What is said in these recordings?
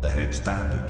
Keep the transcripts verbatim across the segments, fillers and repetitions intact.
the head standing.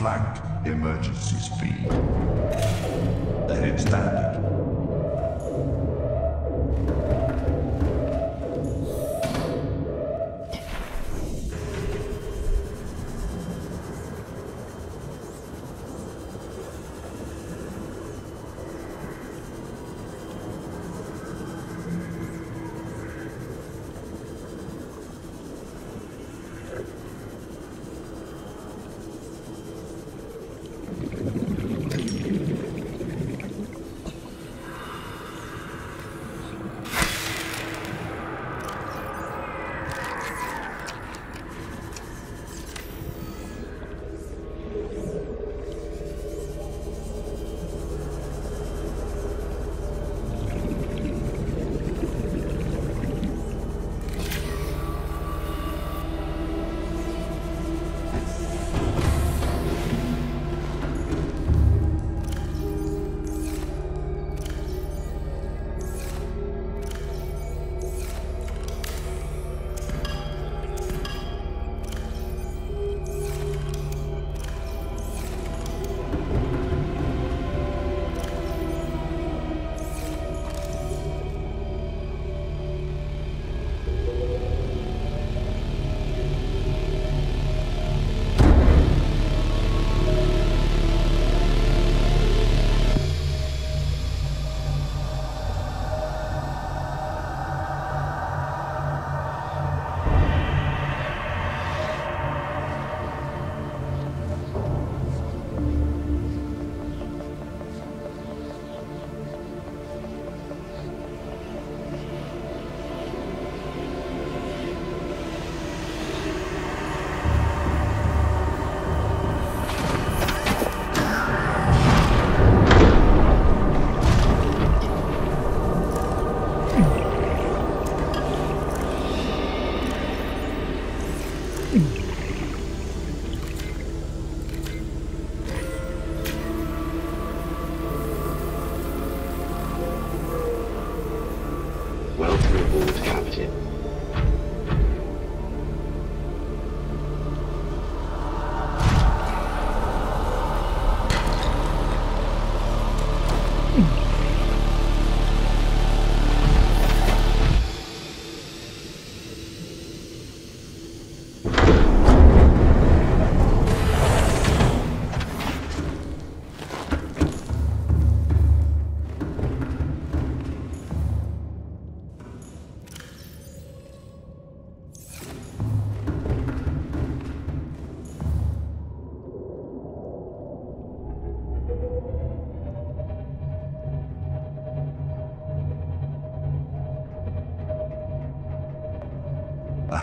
Flanked, emergency speed. The head standard.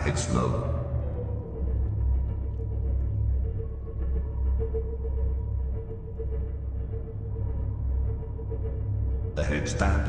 It's low. The head standard.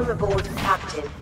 Welcome aboard, Captain.